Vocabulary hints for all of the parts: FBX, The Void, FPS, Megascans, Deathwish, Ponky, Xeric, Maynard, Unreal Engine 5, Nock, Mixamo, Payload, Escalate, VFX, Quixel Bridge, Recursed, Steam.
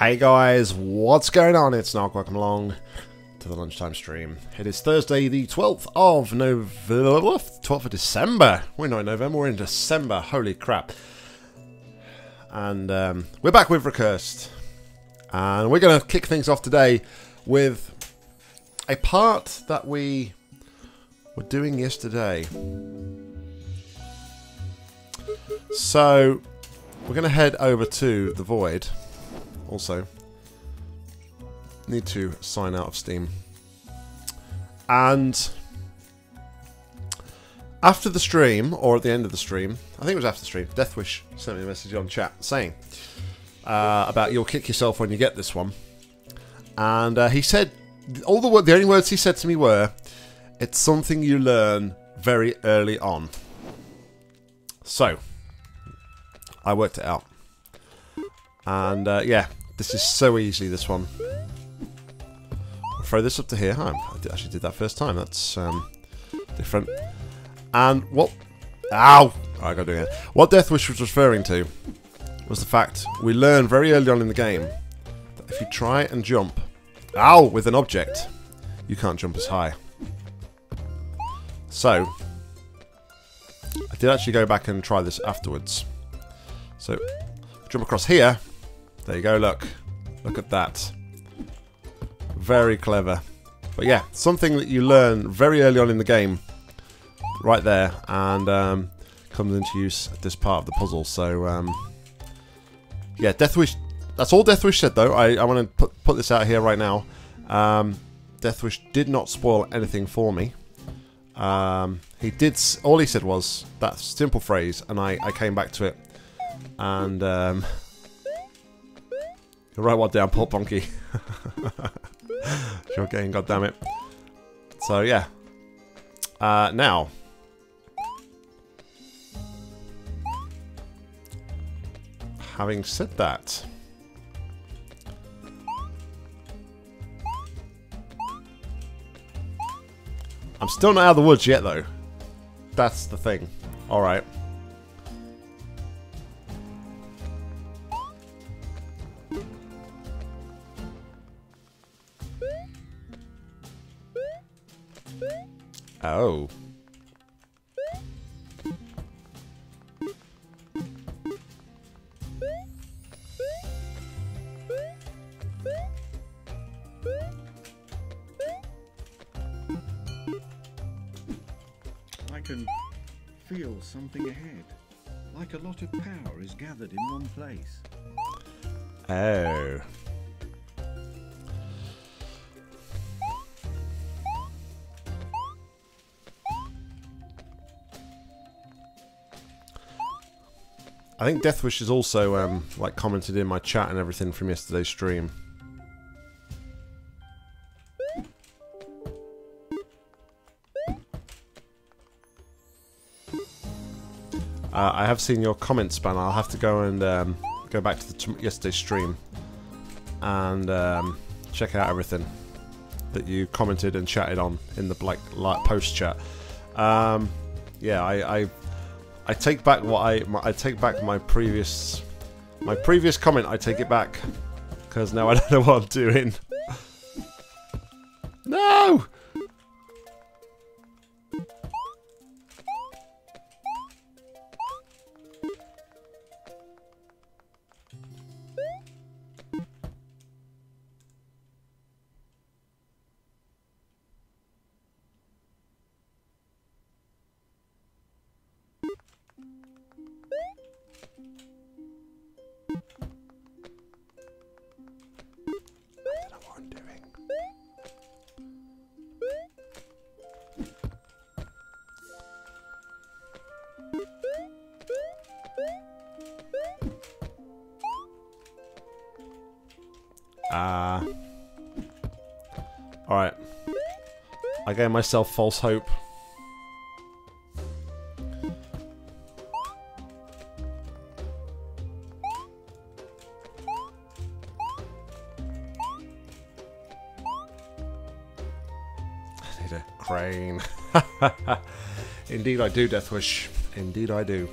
Hey guys, what's going on? It's Nock. Welcome along to the lunchtime stream. It is Thursday, the 12th of December. We're not in November, we're in December. Holy crap. And we're back with Recursed. And we're going to kick things off today with a part that we were doing yesterday. So, we're going to head over to The Void. Also, need to sign out of Steam. And after the stream, or at the end of the stream, I think it was after the stream, Deathwish sent me a message on chat saying about you'll kick yourself when you get this one. And he said, the only words he said to me were, it's something you learn very early on. So, I worked it out. And yeah, this is so easy, this one. I'll throw this up to here. Oh, I actually did that first time. That's different. And what... Ow! Oh, I gotta do it again. What Deathwish was referring to was the fact we learn very early on in the game that if you try and jump... Ow! With an object, you can't jump as high. So, I did actually go back and try this afterwards. So, jump across here. There you go, look. Look at that. Very clever. But yeah, something that you learn very early on in the game. Right there. And comes into use at this part of the puzzle. So, yeah, Deathwish... That's all Deathwish said, though. I want to put this out here right now. Deathwish did not spoil anything for me. He did... All he said was that simple phrase, and I came back to it. And... Right one down, poor Ponky. Sure game, goddammit. So, yeah. Now. Having said that. I'm still not out of the woods yet, though. That's the thing. Alright. Oh. I can feel something ahead, like a lot of power is gathered in one place. Oh. I think Deathwish has also like commented in my chat and everything from yesterday's stream. I have seen your comments, Ban. I'll have to go and go back to yesterday's stream and check out everything that you commented and chatted on in the like post chat. Yeah, I take back what I take back my previous comment. I take it back because now I don't know what I'm doing. No. Alright. I gave myself false hope. I need a crane. Indeed I do, Deathwish. Indeed I do.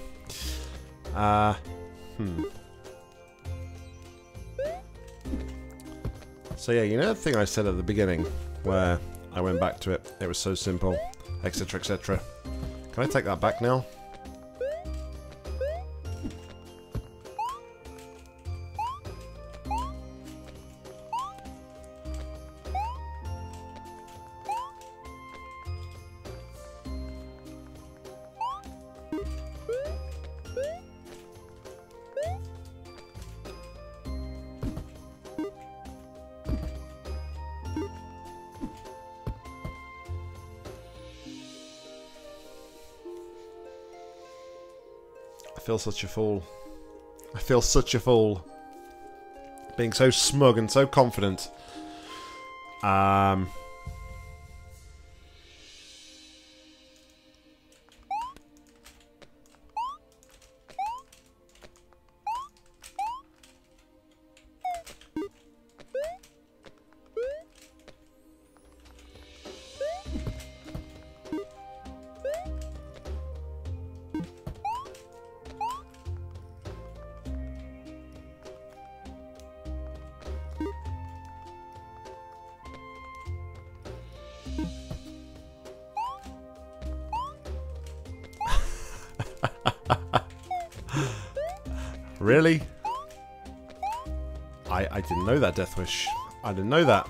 So yeah, you know the thing I said at the beginning where I went back to it, it was so simple, etc, etc. Can I take that back now? I feel such a fool. I feel such a fool. Being so smug and so confident. Really? I didn't know that, Deathwish. I didn't know that.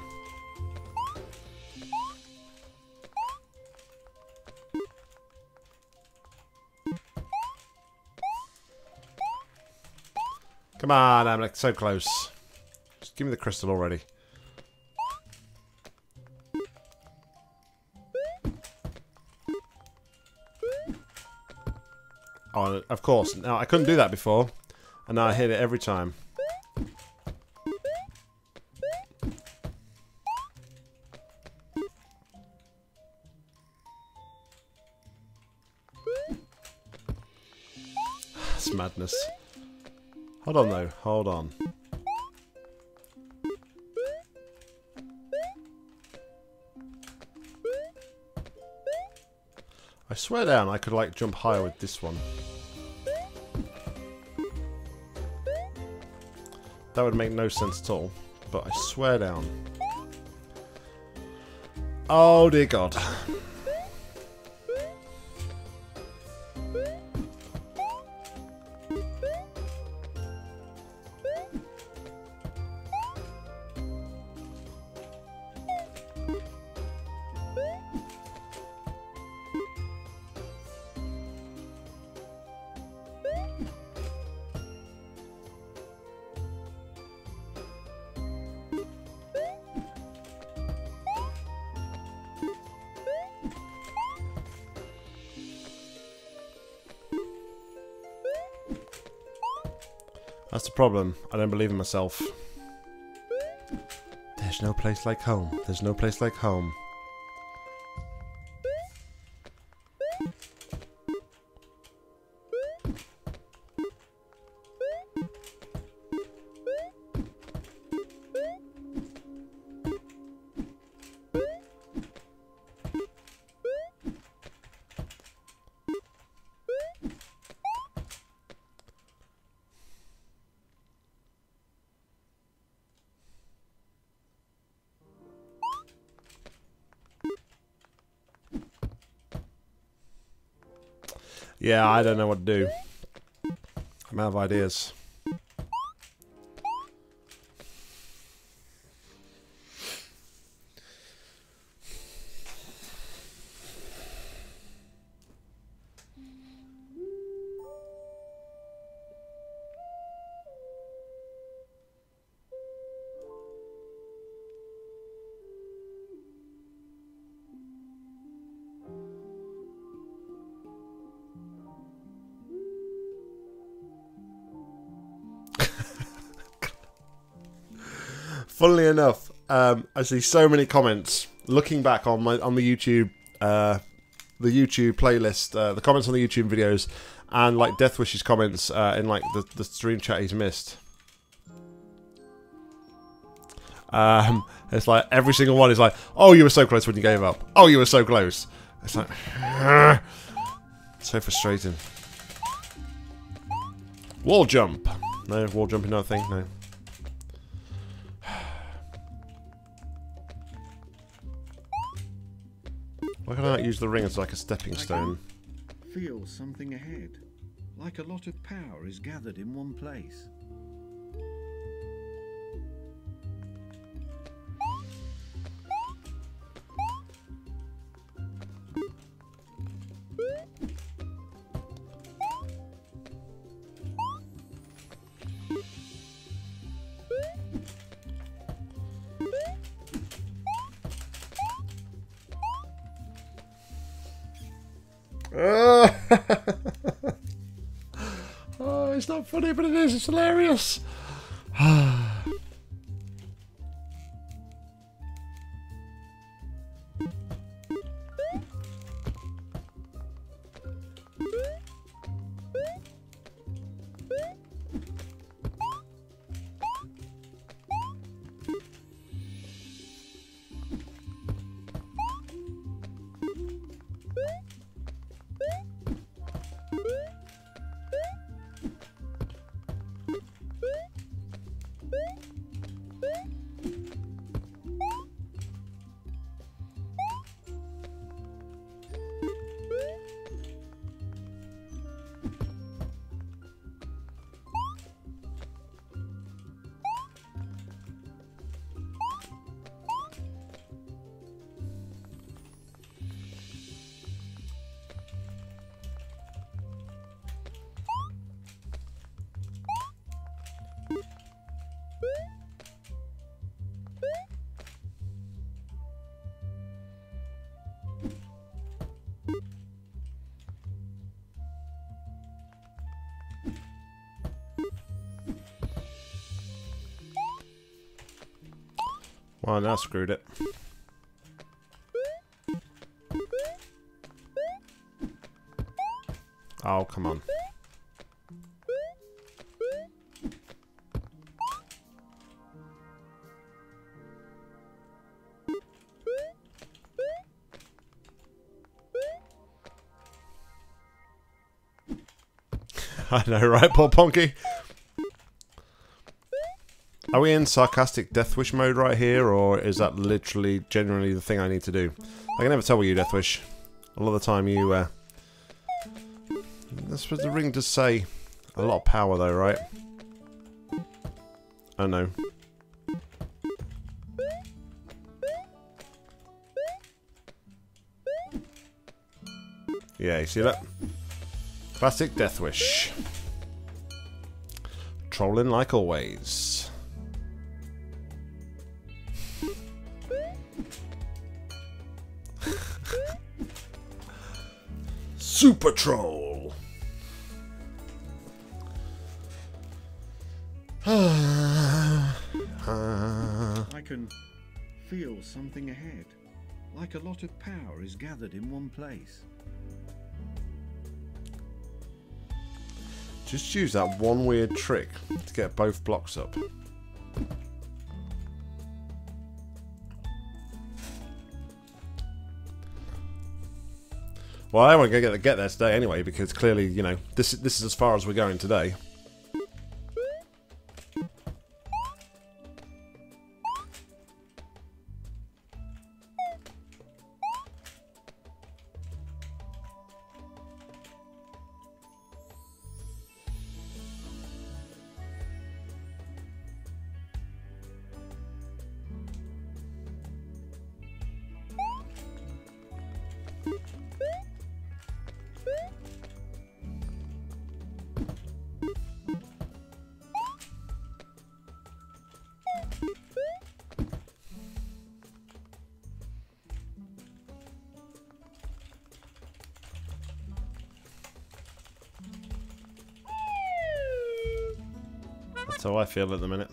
Come on, I'm like so close. Just give me the crystal already. Oh, of course. Now, I couldn't do that before. And now I hit it every time. It's madness. Hold on though, hold on. I swear down I could like jump higher with this one. That would make no sense at all, but I swear down. Oh dear God. That's the problem. I don't believe in myself. There's no place like home. There's no place like home. Yeah, I don't know what to do. I'm out of ideas. Funnily enough, I see so many comments looking back on the YouTube, the YouTube playlist, the comments on the YouTube videos, and like Deathwish's comments in like the stream chat he's missed. It's like every single one is like, "Oh, you were so close when you gave up. Oh, you were so close." It's like so frustrating. Wall jump? No, wall jumping, not a thing. No. Why can I not use the ring as like a stepping stone? Feel something ahead, like a lot of power is gathered in one place. Oh, it's not funny, but it is. It's hilarious. Well, now screwed it. Oh, come on. I know, right, poor Ponky? Are we in sarcastic Deathwish mode right here, or is that literally, genuinely the thing I need to do? I can never tell with you, Deathwish. A lot of the time you, that's what the ring does say. A lot of power though, right? I know. Yeah, you see that? Classic Deathwish. Trolling like always. Super troll. I can feel something ahead, like a lot of power is gathered in one place. Just use that one weird trick to get both blocks up. Well, I won't get there today anyway, because clearly, you know, this is as far as we're going today. That's how I feel at the minute.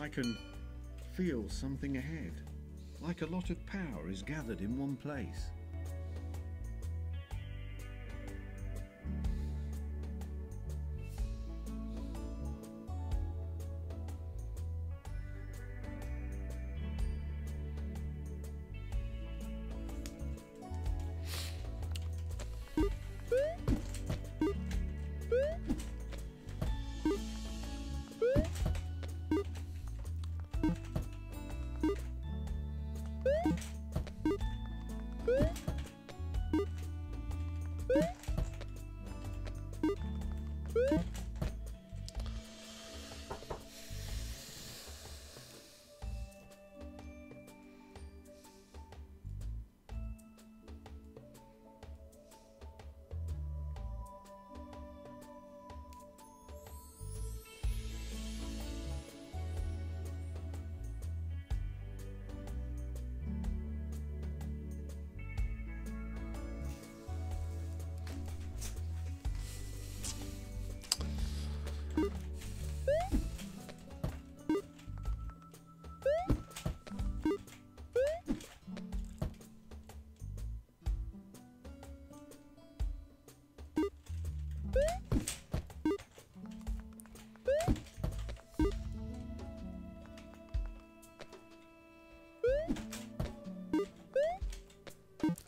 I can feel something ahead, like a lot of power is gathered in one place.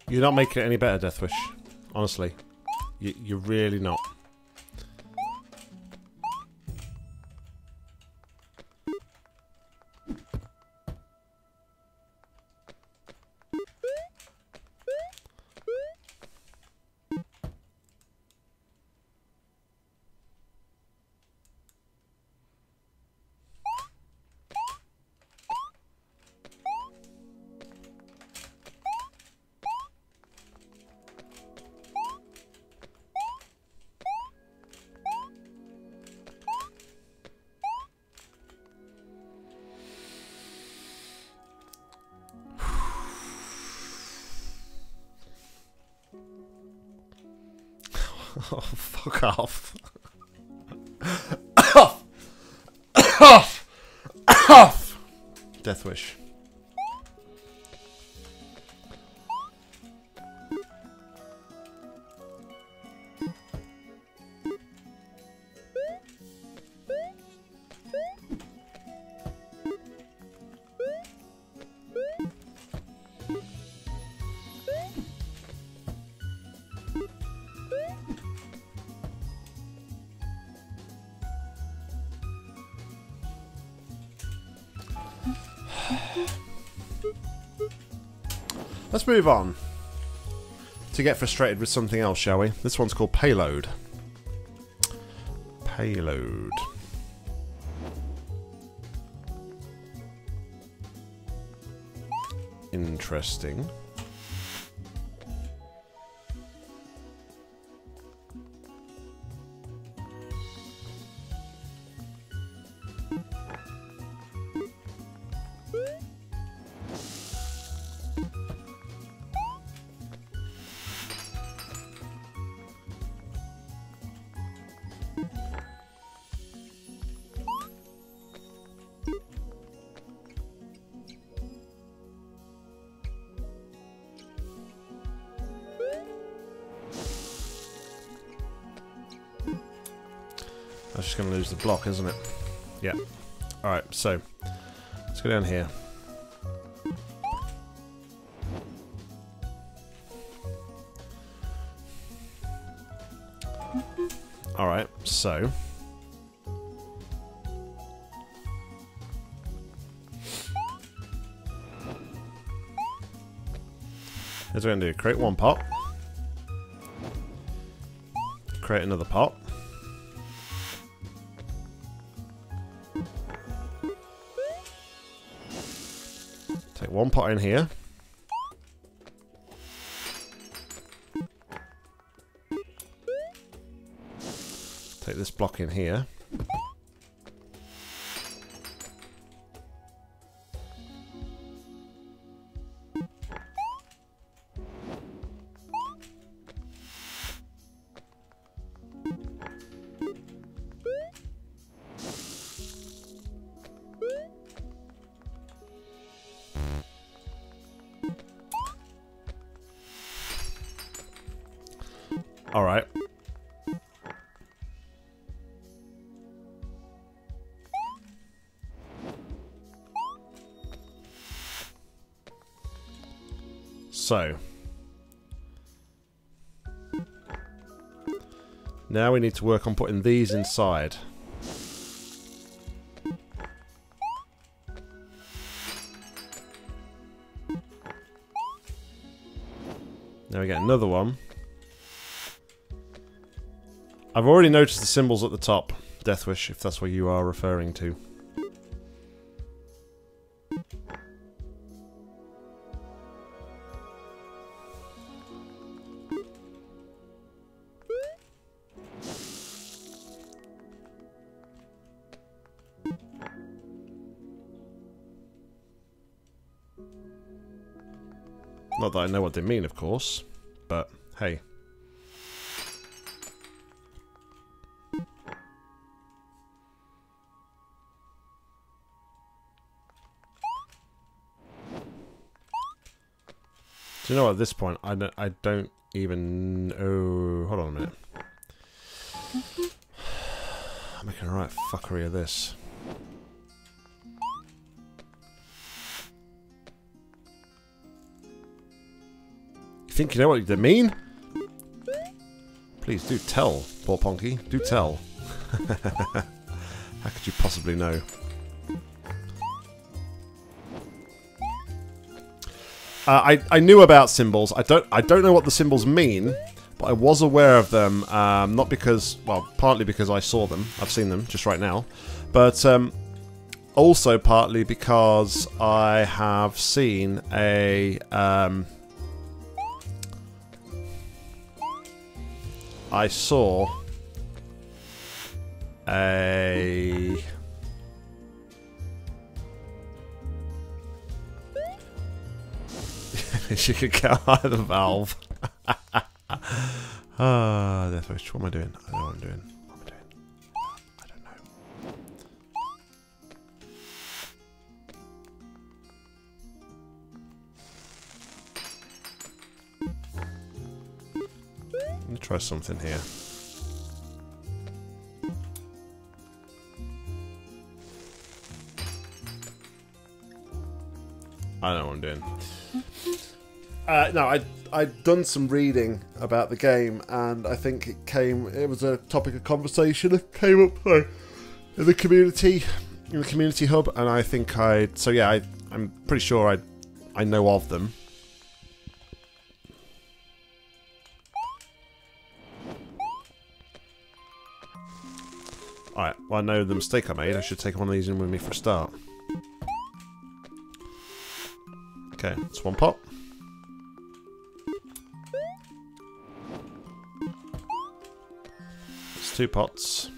You're not making it any better, Deathwish. Honestly. You're really not. Oh, fuck off. Off! Off! Off! Deathwish. Let's move on to get frustrated with something else, shall we? This one's called Payload. Payload. Interesting. That's just going to lose the block, isn't it? Yeah. Alright, so let's go down here. Alright, so here's what we're going to do. Create one pot. Create another pot. One pot in here. Take this block in here. Alright. So. Now we need to work on putting these inside. Now we get another one. I've already noticed the symbols at the top, Deathwish, if that's what you are referring to. Not that I know what they mean, of course, but hey. Do you know, at this point, I don't even... Oh, hold on a minute. I'm making a right fuckery of this. You think you know what they mean? Please do tell, poor Ponky. Do tell. How could you possibly know? I knew about symbols. I don't know what the symbols mean, but I was aware of them. Not because, well, partly because I saw them. I've seen them just right now, but also partly because I have seen a. I saw a she could get out of the valve. Deathwish, what am I doing? I don't know what I'm doing. What am I doing? I don't know. Let me try something here. I don't know what I'm doing. No, I'd done some reading about the game, and I think it came. It was a topic of conversation that came up in the community hub, and I think I. So yeah, I'm pretty sure I know of them. All right. Well, I know the mistake I made. I should take one of these in with me for a start. Okay, that's one pop. Two pots.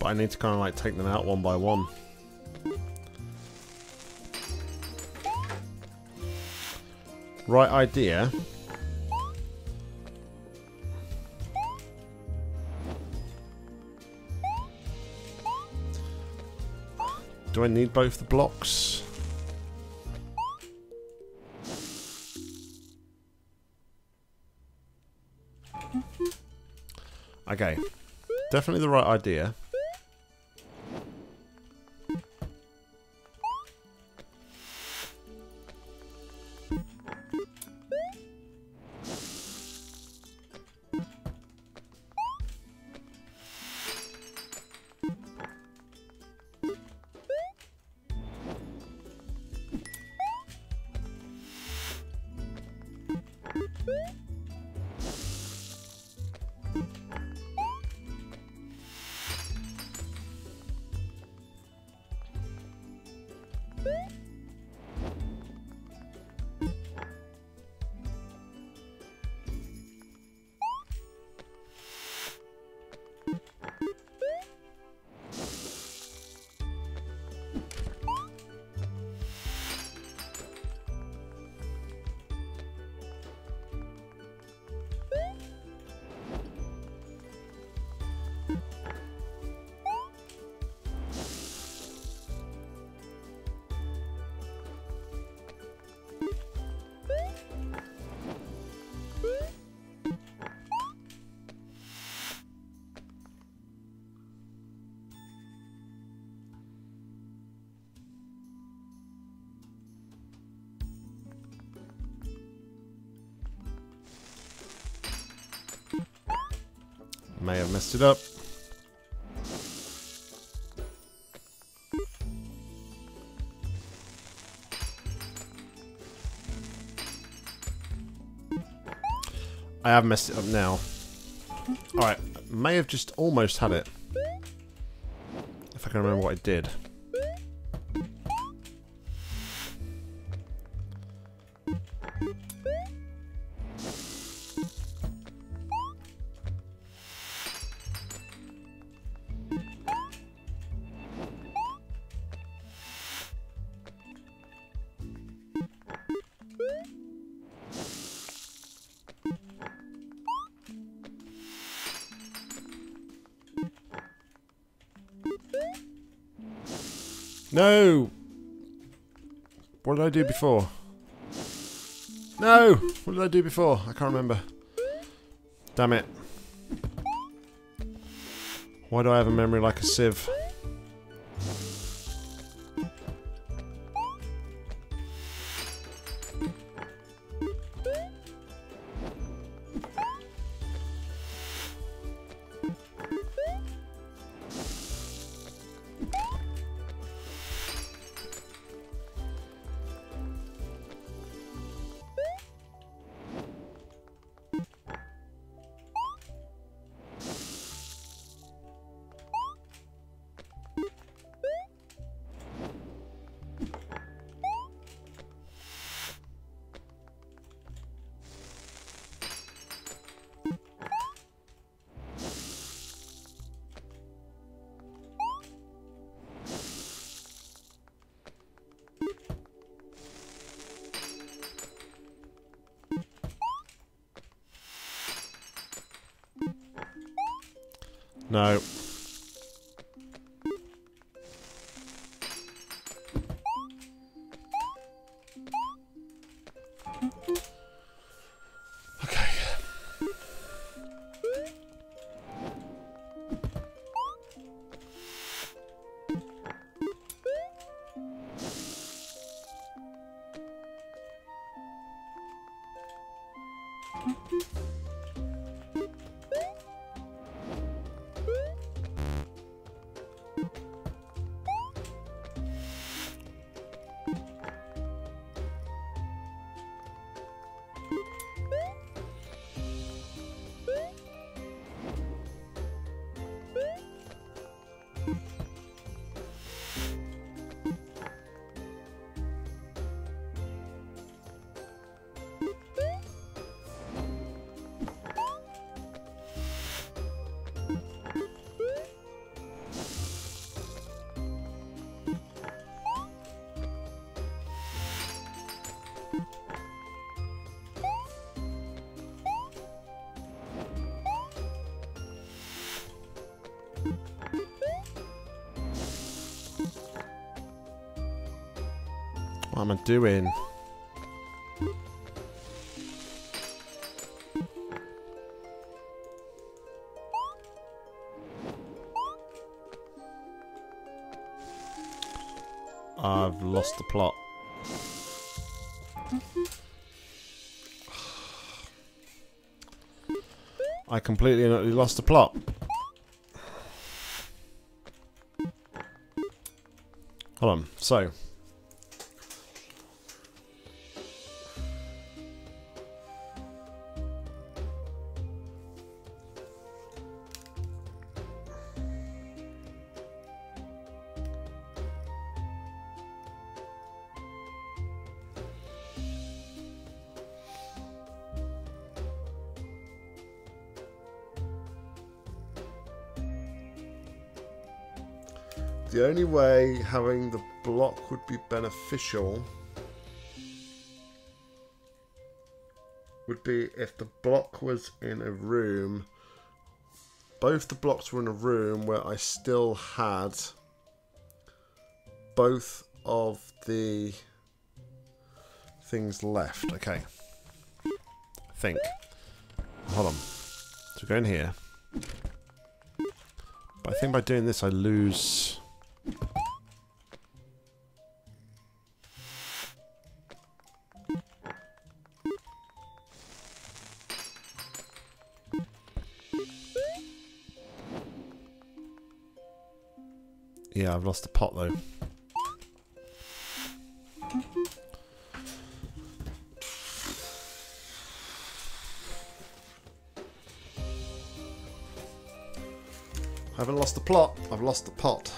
But I need to kind of like take them out one by one. Right idea. Do I need both the blocks? Okay. Definitely the right idea. May have messed it up. I have messed it up now. Alright, may have just almost had it. If I can remember what I did. No! What did I do before? No! What did I do before? I can't remember. Damn it. Why do I have a memory like a sieve? No. Okay. What am I doing? I've lost the plot. I completely and utterly lost the plot. Hold on, so... the only way having the block would be beneficial would be if the block was in a room. Both the blocks were in a room where I still had both of the things left. Okay. I think. Hold on. So go in here. But I think by doing this I lose... Yeah, I've lost the pot though. I haven't lost the plot, I've lost the pot.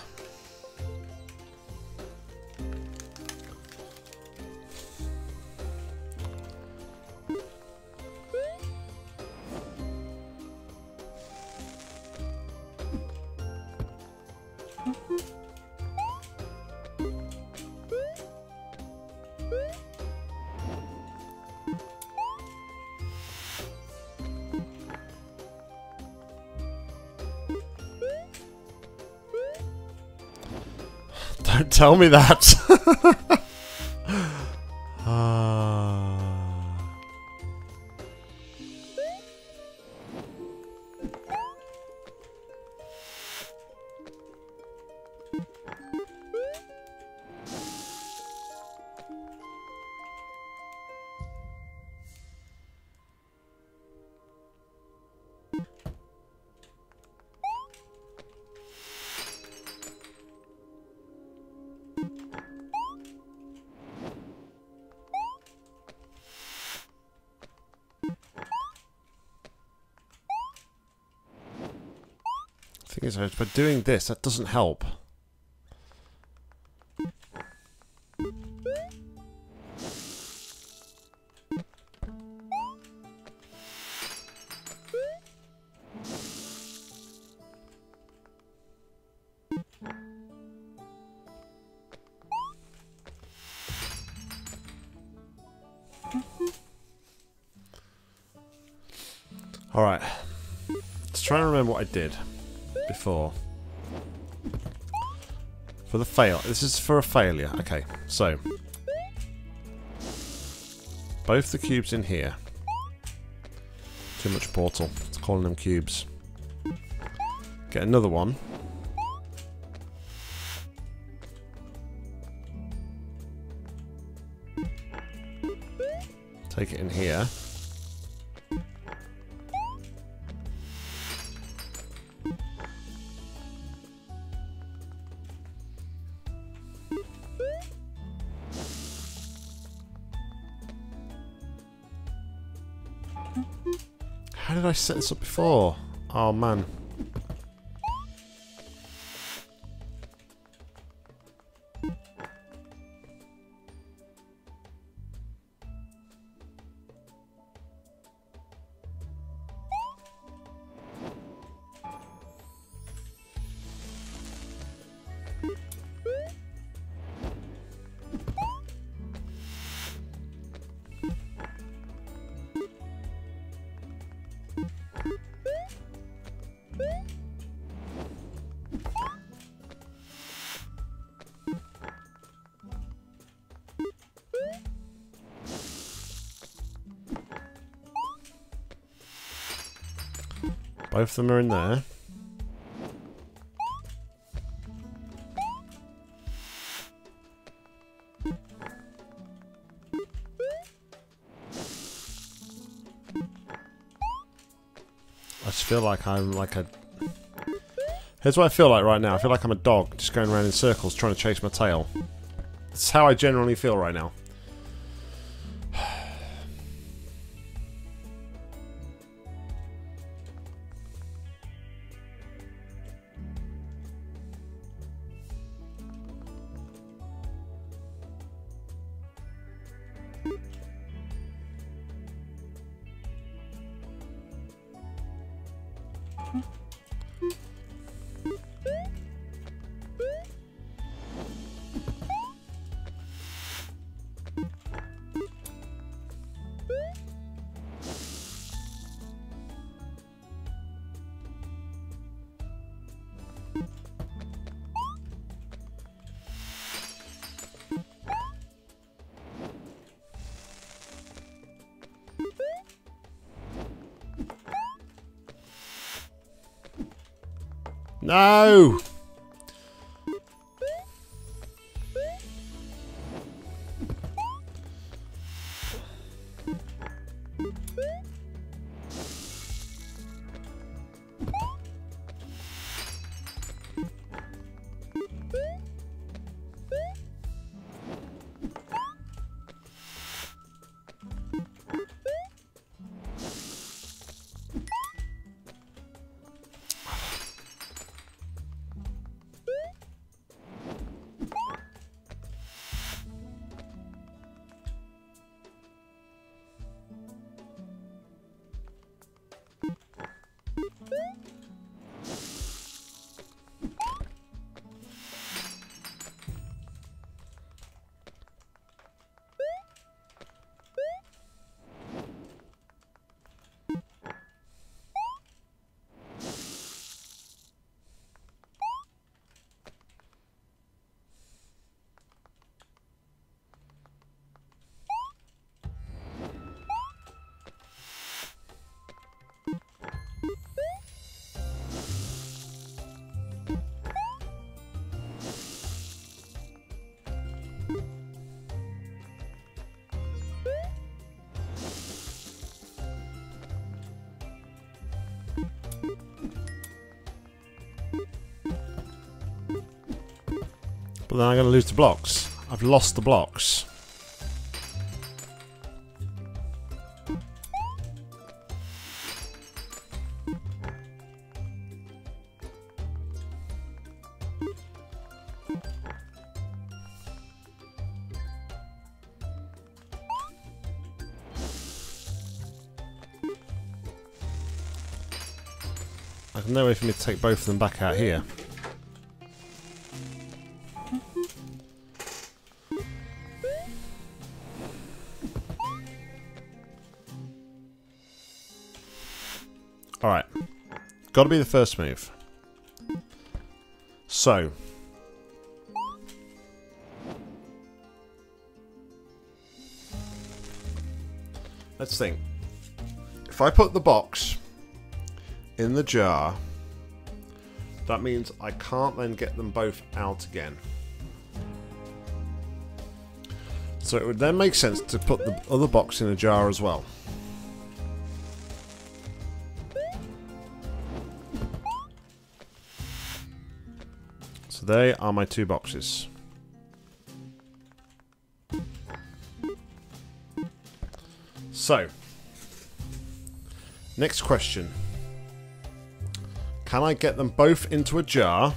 Don't tell me that. So by doing this, that doesn't help. All right, let's try and remember what I did. Before. For the fail. This is for a failure. Okay, so. Both the cubes in here. Too much portal. It's calling them cubes. Get another one. Take it in here. I set this up before. Oh man. Both of them are in there. I just feel like I'm like a... Here's what I feel like right now. I feel like I'm a dog just going around in circles trying to chase my tail. That's how I generally feel right now. No! But then I'm going to lose the blocks. I've lost the blocks. There's no way for me to take both of them back out here. Alright. Gotta be the first move. So. Let's think. If I put the box in the jar, that means I can't then get them both out again. So it would then make sense to put the other box in a jar as well. So they are my two boxes. So, next question. Can I get them both into a jar?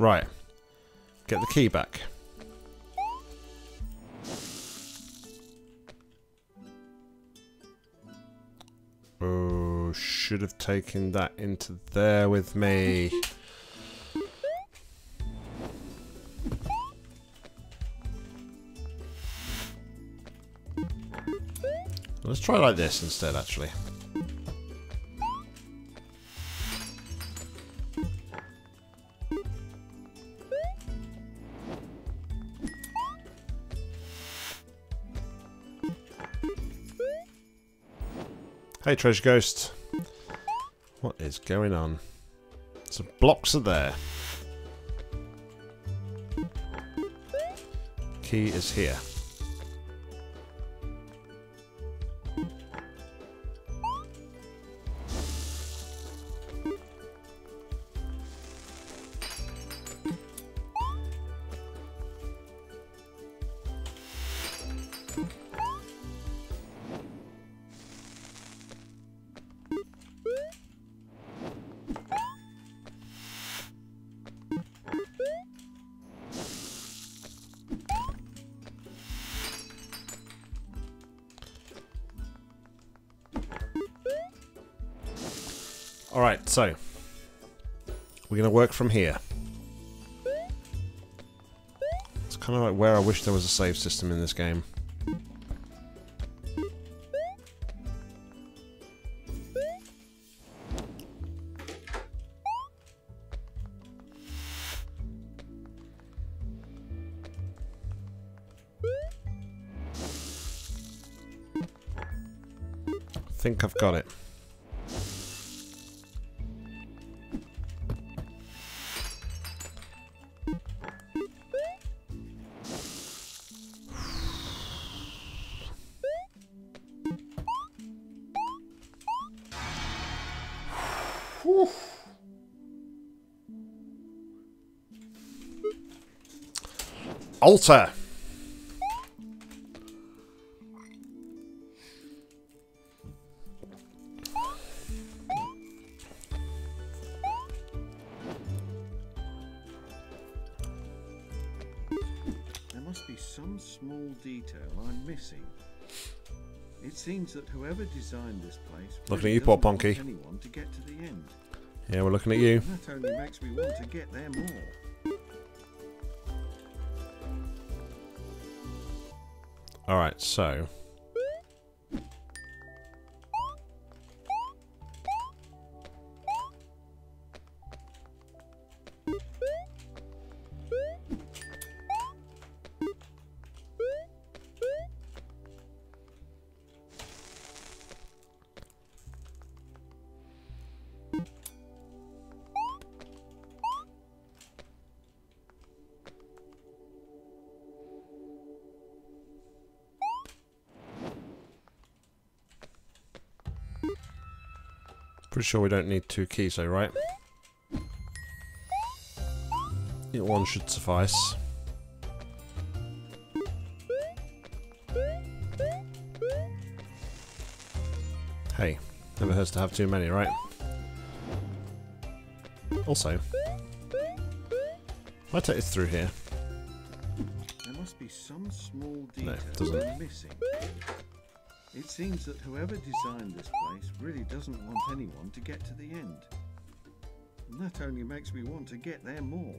Right, get the key back. Oh, should have taken that into there with me. Let's try like this instead, actually. Hey Treasure Ghost, what is going on? So blocks are there. Key is here. Alright, so we're going to work from here. It's kind of like where I wish there was a save system in this game. I think I've got it. Altar. There must be some small detail I'm missing. It seems that whoever designed this place looking at you, poor Ponky. Anyone to get to the end. Yeah, we're looking at you. That only makes me want to get there more. Alright, so pretty sure we don't need two keys though, right? Yeah, one should suffice. Hey, never hurts to have too many, right? Also, my take is through here. There must be some small detail missing. It seems that whoever designed this place really doesn't want anyone to get to the end. And that only makes me want to get there more.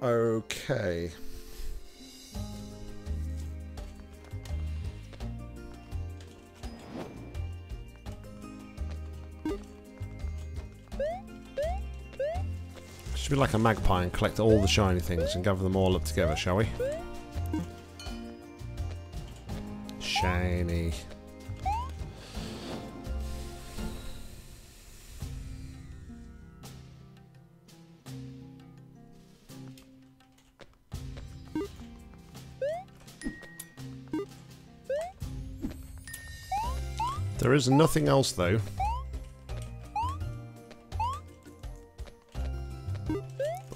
Okay. Should be like a magpie and collect all the shiny things and gather them all up together, shall we? Shiny. There is nothing else, though.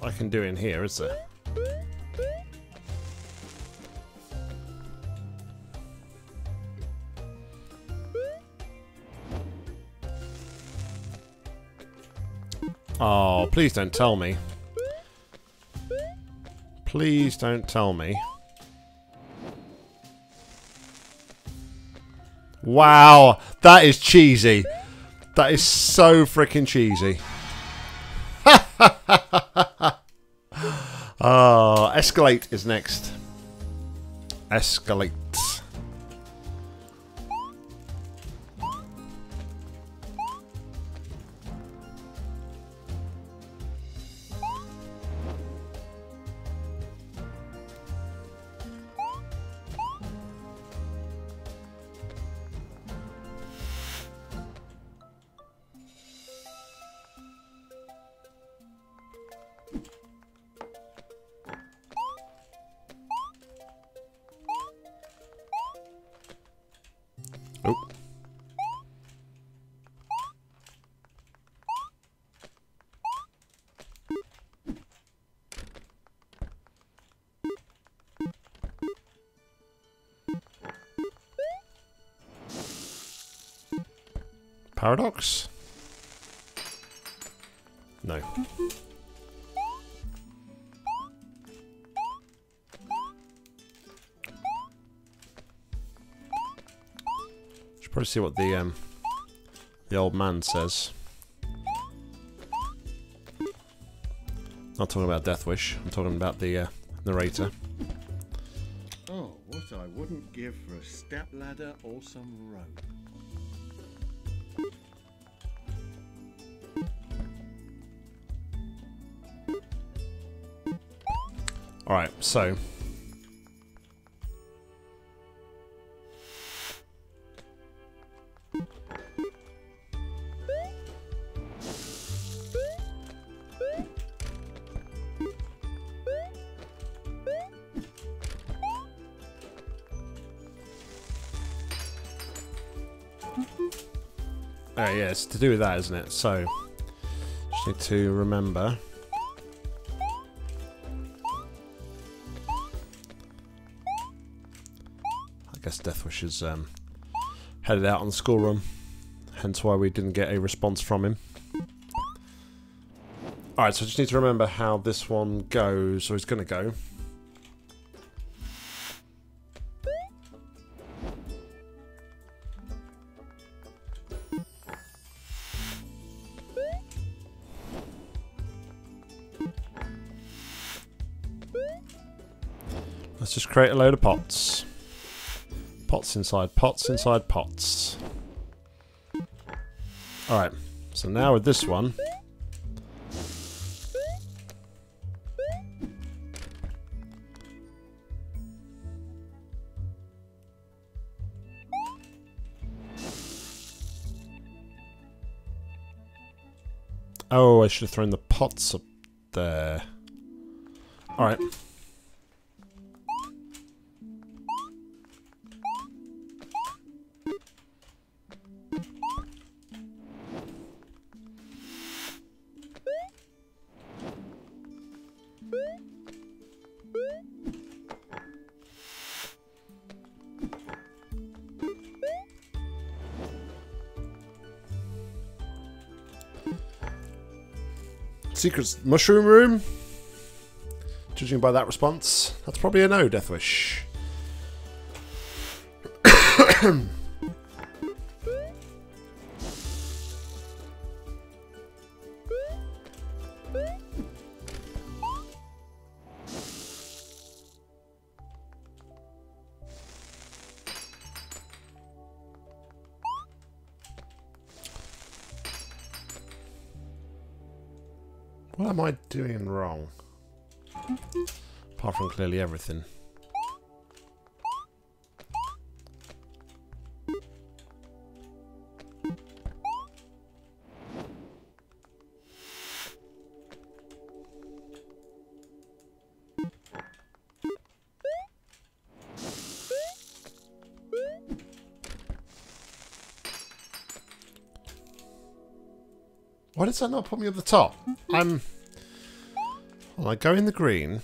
I can do in here, is there? Oh, please don't tell me. Please don't tell me. Wow, that is cheesy. That is so freaking cheesy. Oh, Escalate is next. Escalate. Nope. Paradox? No. Should probably see what the old man says. Not talking about Deathwish. I'm talking about the narrator. Oh, what I wouldn't give for a step ladder or some rope. Alright, so oh yeah, it's to do with that, isn't it? So just need to remember. Deathwish is headed out on the schoolroom, hence why we didn't get a response from him. Alright, so I just need to remember how this one goes, or he's going to go. Let's just create a load of pots. Pots inside pots inside pots. Alright, so now with this one, oh, I should have thrown the pots up there. Alright. Secret mushroom room? Judging by that response, that's probably a no, Deathwish. What am I doing wrong? Apart from clearly everything. Why does that not put me at the top? Well, I go in the green.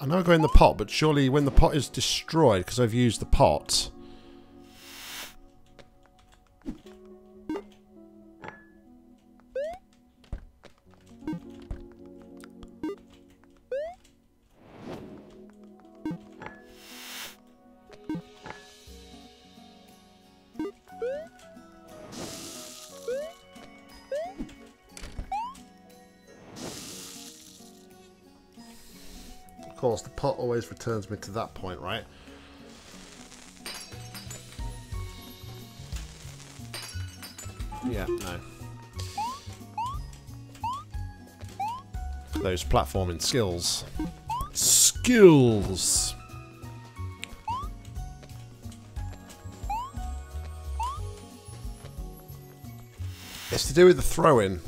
I know I go in the pot, but surely when the pot is destroyed, because I've used the pot. Of course, the pot always returns me to that point, right? Yeah, no. Those platforming skills. Skills! It's to do with the throw-in.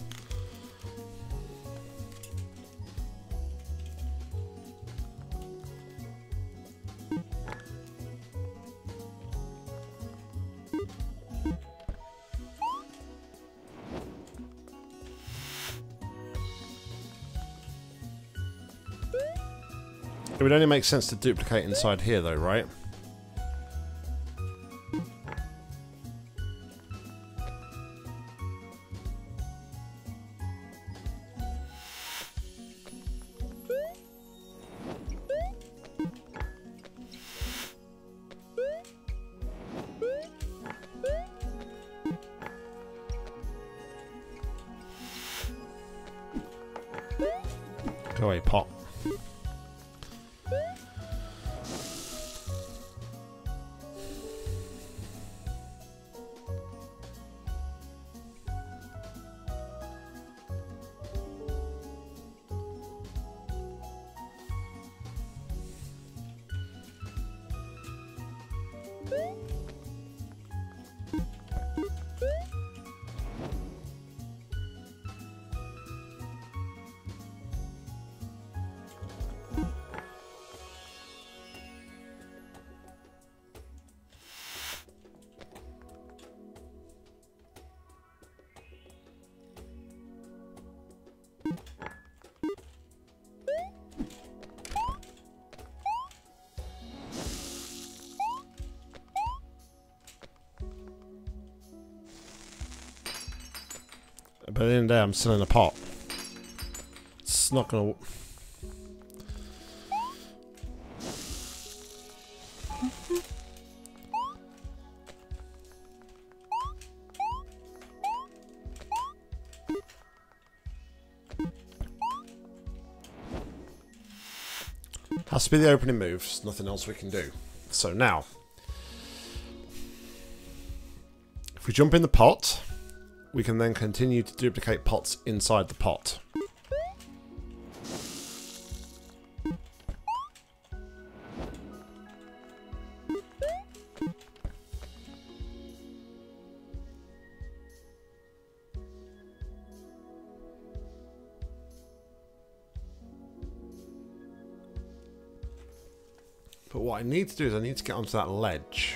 It would only make sense to duplicate inside here though, right? But in there, I'm still in a pot. It's not gonna. Has to be the opening moves. Nothing else we can do. So now, if we jump in the pot, we can then continue to duplicate pots inside the pot. But what I need to do is I need to get onto that ledge.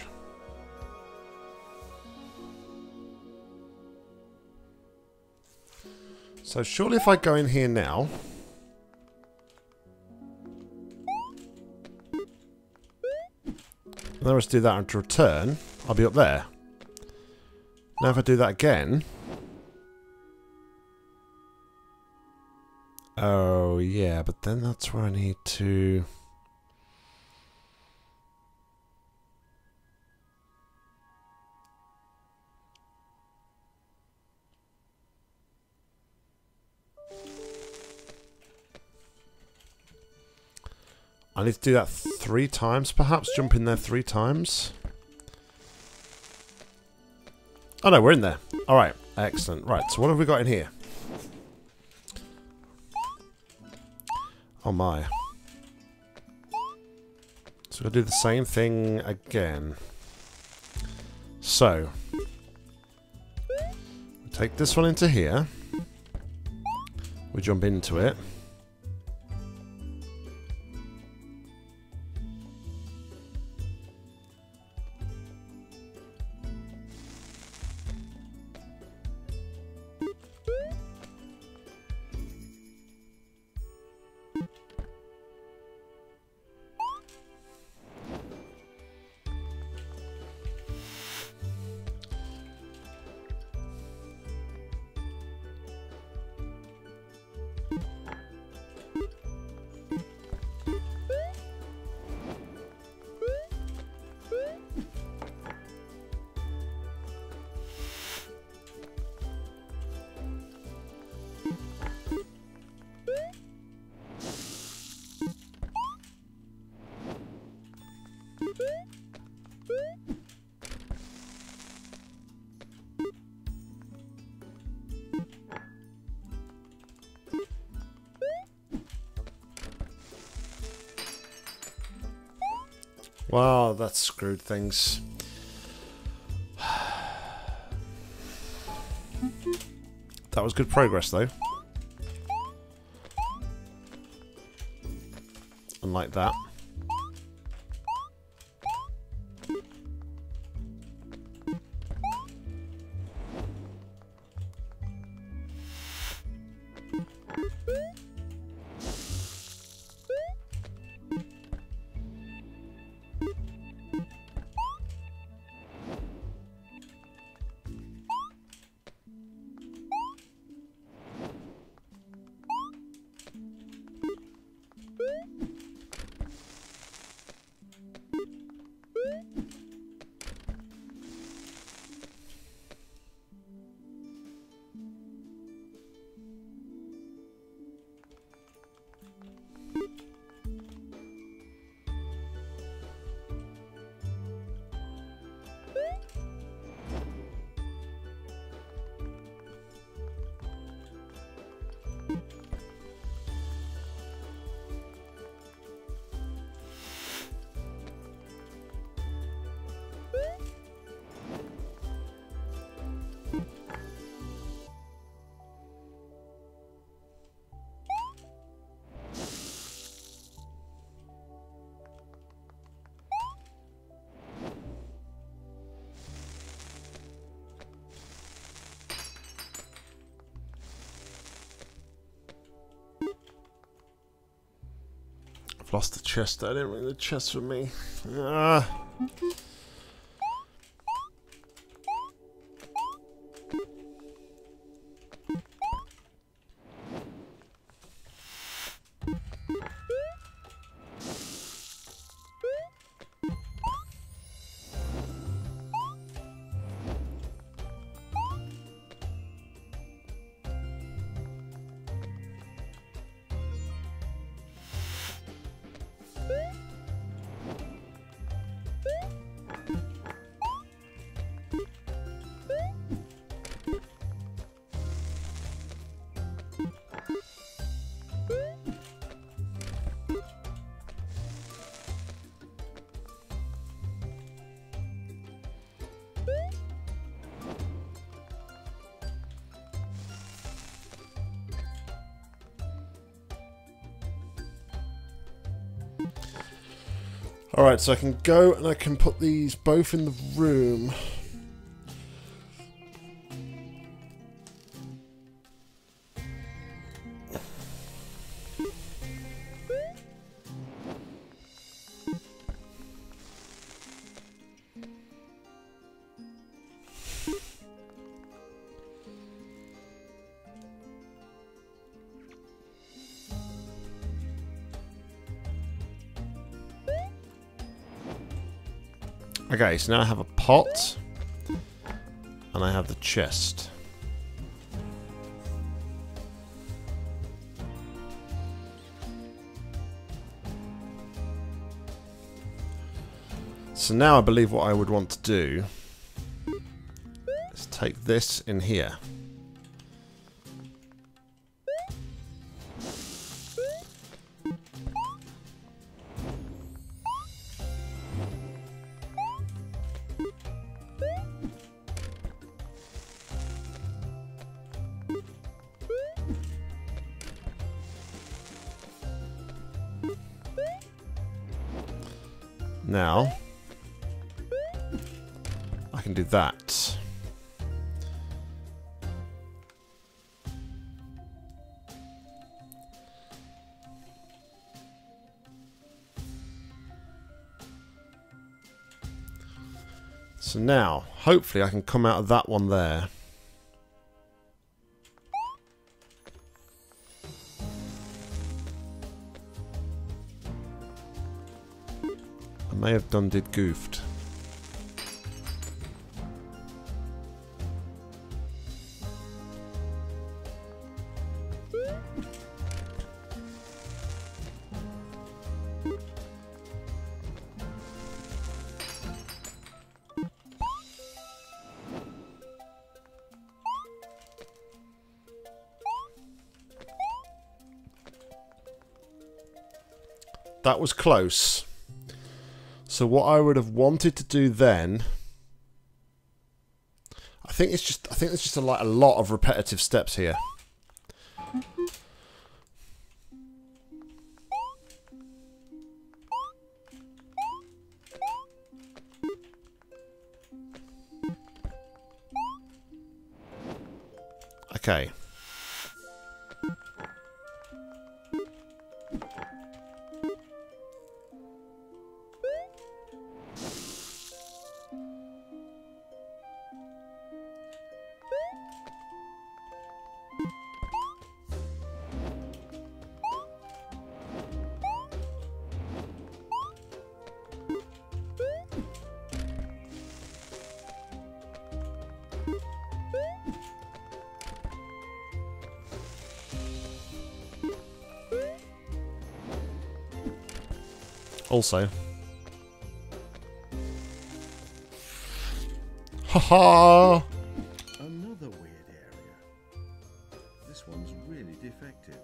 So surely if I go in here now, and then I just do that and return, I'll be up there. Now if I do that again, oh yeah, but then that's where I need to. I need to do that 3 times, perhaps. Jump in there 3 times. Oh no, we're in there. Alright, excellent. Right, so what have we got in here? Oh my. So we'll do the same thing again. So, we take this one into here. We jump into it. Wow, that screwed things. That was good progress, though. Unlike that. I've lost the chest. I didn't bring the chest with me. Alright, so I can go and I can put these both in the room. Okay, so now I have a pot, and I have the chest. So now I believe what I would want to do is take this in here. Now, I can do that. So now, hopefully I can come out of that one there. May have done did goofed. That was close. So what I would have wanted to do then, I think it's just like a lot of repetitive steps here. Okay. Also, haha. Another weird area. This one's really defective.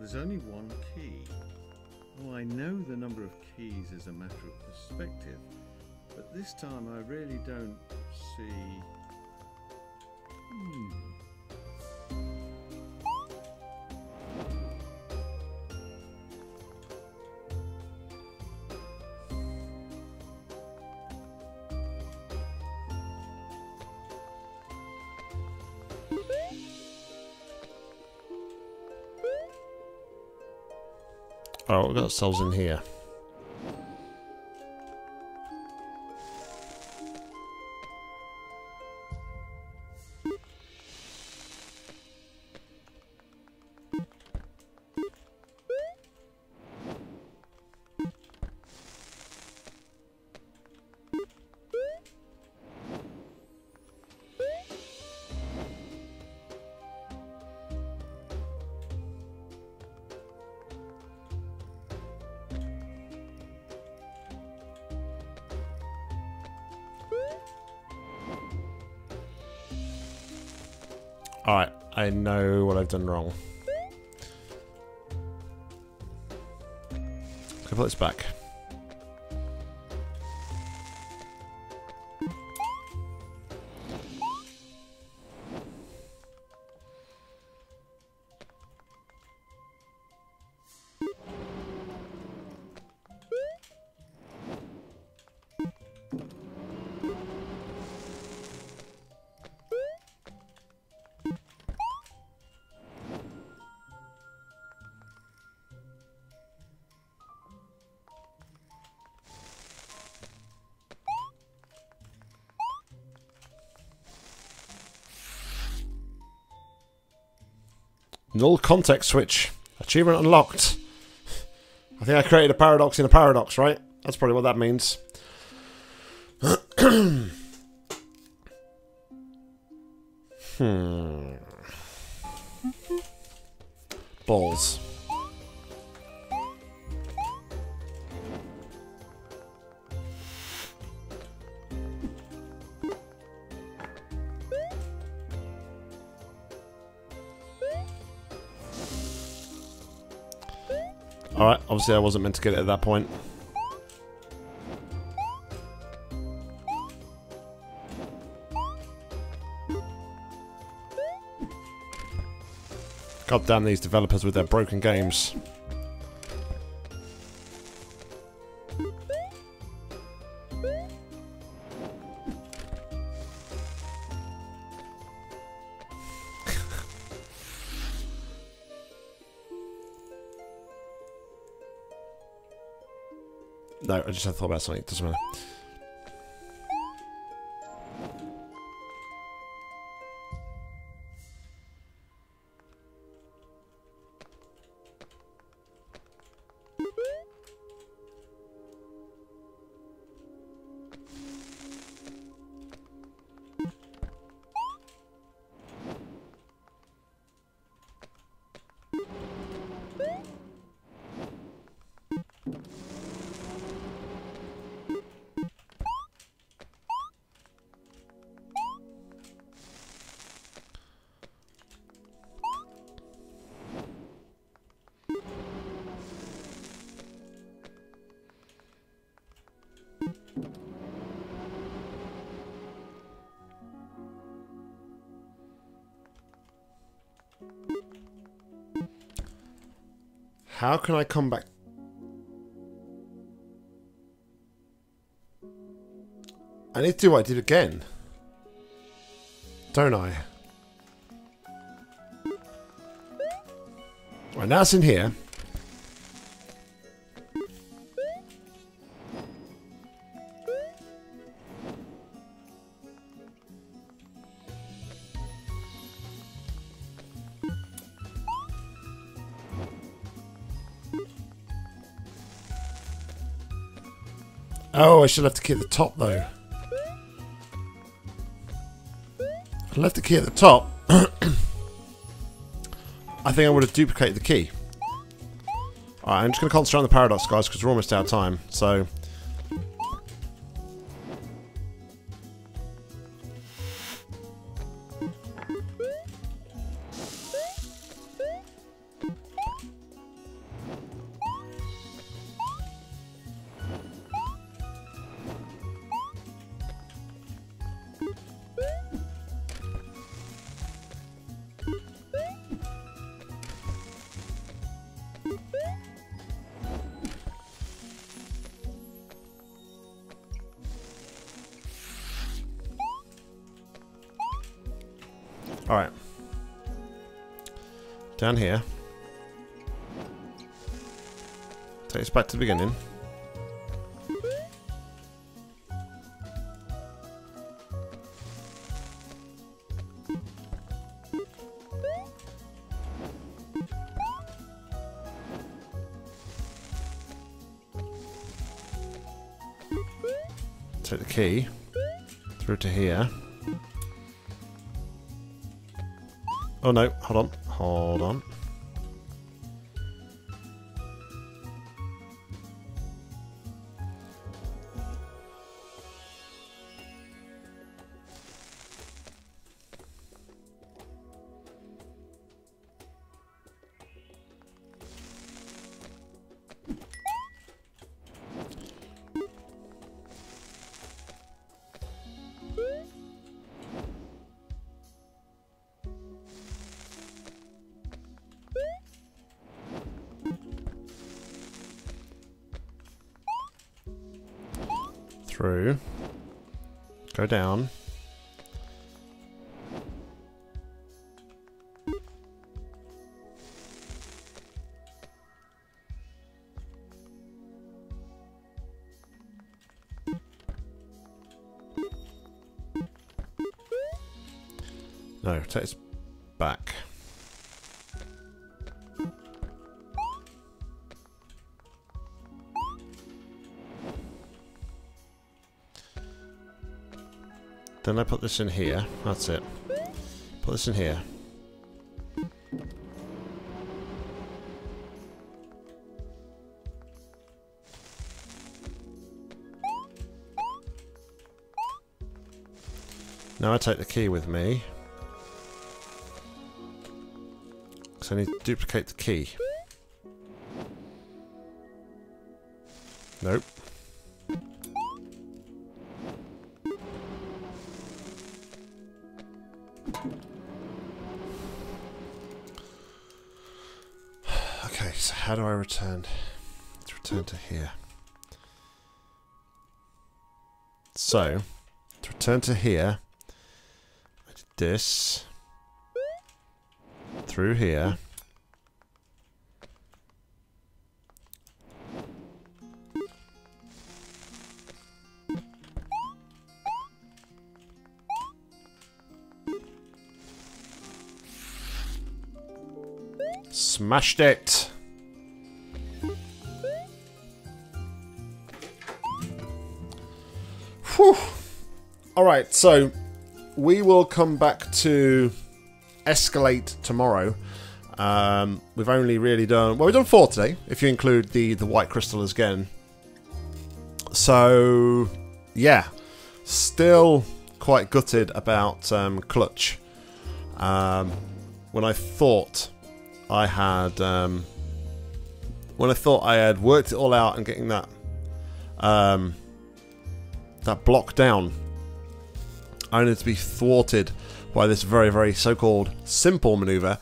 There's only one key. Oh, I know the number of keys is a matter of perspective, but this time I really don't see. Alright, we've got ourselves in here. Alright, I know what I've done wrong. Let's put this back. Null context switch. Achievement unlocked. I think I created a paradox in a paradox, right? That's probably what that means. Balls. Alright, obviously I wasn't meant to get it at that point. God damn these developers with their broken games. No, I just had to thought about something, it doesn't matter. How can I come back? I need to do what I did again. Don't I? Right, now it's in here. Oh, I should have to key at the top, though. I left the key at the top. I think I would have duplicated the key. Alright, I'm just going to concentrate on the paradox, guys, because we're almost out of time. So... Alright. Down here. Takes back to the beginning. Take the key through to here. Oh no, hold on, hold on. Through, go down, no, take us back. Then I put this in here, that's it. Put this in here. Now I take the key with me. Because I need to duplicate the key. Nope. How do I return? Let's return to here. So, to return to here, I did this, through here, smashed it. Alright, so we will come back to Escalate tomorrow. We've only really done... Well, we've done 4 today, if you include the white crystal again. So, yeah. Still quite gutted about Clutch. When I thought I had... when I thought I had worked it all out and getting that... that block down, only to be thwarted by this very, very so-called simple maneuver.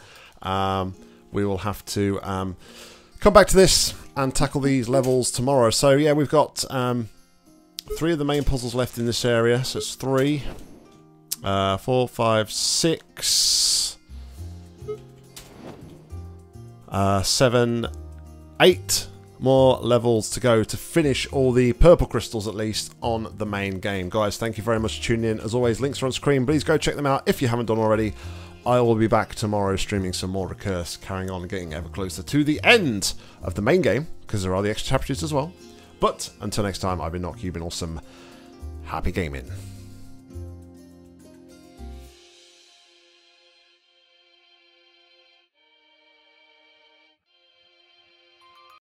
We will have to come back to this and tackle these levels tomorrow. So yeah, we've got 3 of the main puzzles left in this area, so it's 3, 4, 5, 6, 7, 8 more levels to go to finish all the purple crystals, at least, on the main game. Guys, thank you very much for tuning in. As always, links are on screen. Please go check them out if you haven't done already. I will be back tomorrow streaming some more Recursed, carrying on and getting ever closer to the end of the main game, because there are the extra chapters as well. But until next time, I've been Nock, you've been awesome. Happy gaming.